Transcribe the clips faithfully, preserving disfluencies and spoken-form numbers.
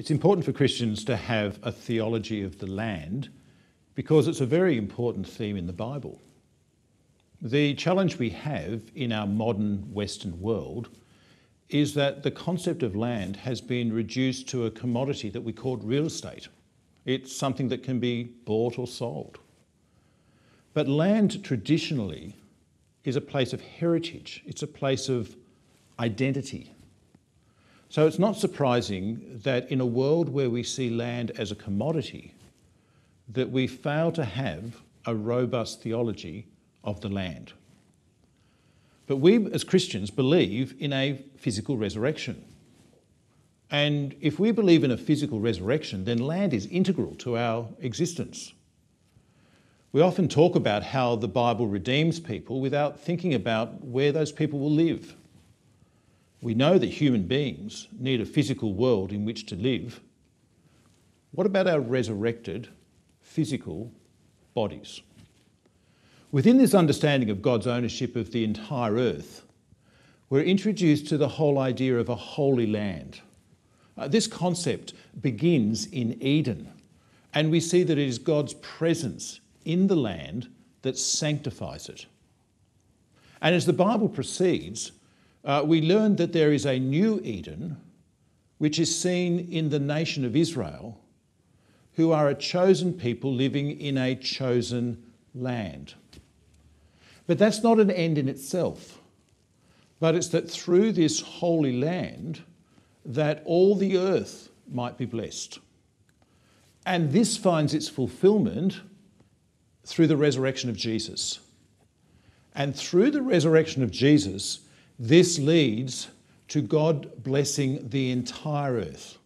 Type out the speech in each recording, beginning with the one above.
It's important for Christians to have a theology of the land because it's a very important theme in the Bible. The challenge we have in our modern Western world is that the concept of land has been reduced to a commodity that we call real estate. It's something that can be bought or sold. But land traditionally is a place of heritage. It's a place of identity. So it's not surprising that in a world where we see land as a commodity, that we fail to have a robust theology of the land. But we as Christians believe in a physical resurrection. And if we believe in a physical resurrection, then land is integral to our existence. We often talk about how the Bible redeems people without thinking about where those people will live. We know that human beings need a physical world in which to live. What about our resurrected physical bodies? Within this understanding of God's ownership of the entire earth, we're introduced to the whole idea of a holy land. Uh, this concept begins in Eden, and we see that it is God's presence in the land that sanctifies it. And as the Bible proceeds, uh, we learn that there is a new Eden, which is seen in the nation of Israel, who are a chosen people living in a chosen land. But that's not an end in itself, but it's that through this holy land that all the earth might be blessed. And this finds its fulfilment through the resurrection of Jesus. And through the resurrection of Jesus, this leads to God blessing the entire earth.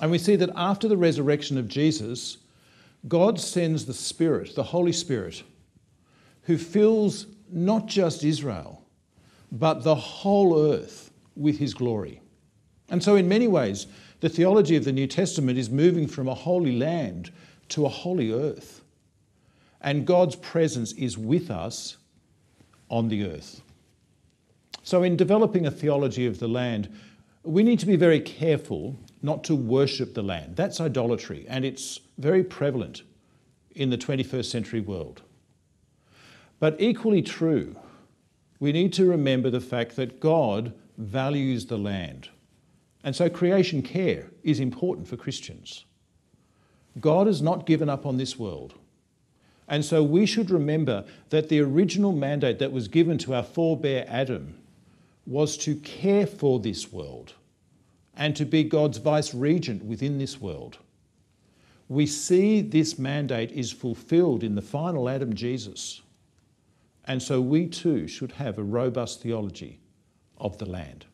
And we see that after the resurrection of Jesus, God sends the Spirit, the Holy Spirit, who fills not just Israel, but the whole earth with his glory. And so in many ways, the theology of the New Testament is moving from a holy land to a holy earth. And God's presence is with us on the earth. So in developing a theology of the land, we need to be very careful not to worship the land. That's idolatry, and it's very prevalent in the twenty-first century world. But equally true, we need to remember the fact that God values the land. And so creation care is important for Christians. God has not given up on this world. And so we should remember that the original mandate that was given to our forebear Adam was to care for this world and to be God's vice-regent within this world. We see this mandate is fulfilled in the final Adam, Jesus. And so we too should have a robust theology of the land.